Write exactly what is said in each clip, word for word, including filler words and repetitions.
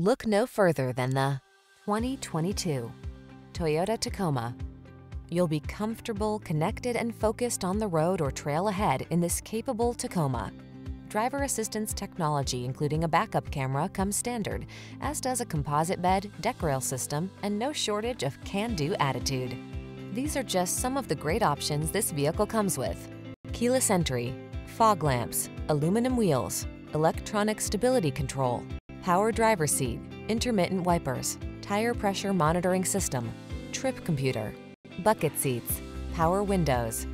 Look no further than the twenty twenty-two Toyota Tacoma. You'll be comfortable, connected, and focused on the road or trail ahead in this capable Tacoma. Driver assistance technology, including a backup camera, comes standard, as does a composite bed, deck rail system, and no shortage of can-do attitude. These are just some of the great options this vehicle comes with: keyless entry, fog lamps, aluminum wheels, electronic stability control, power driver seat, intermittent wipers, tire pressure monitoring system, trip computer, bucket seats, power windows.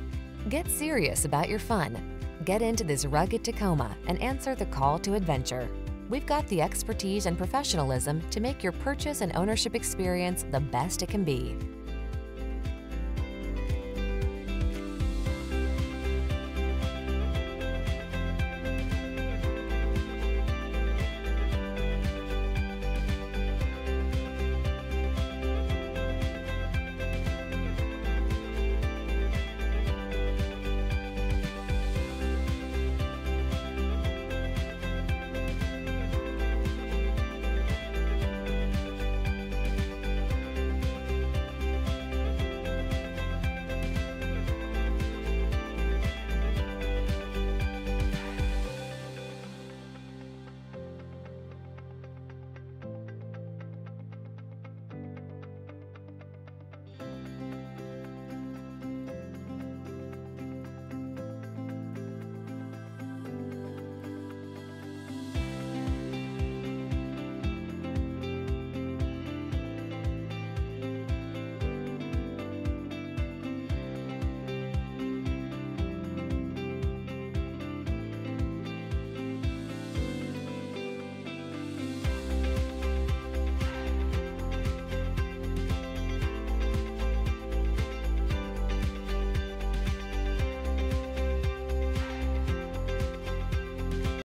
Get serious about your fun. Get into this rugged Tacoma and answer the call to adventure. We've got the expertise and professionalism to make your purchase and ownership experience the best it can be.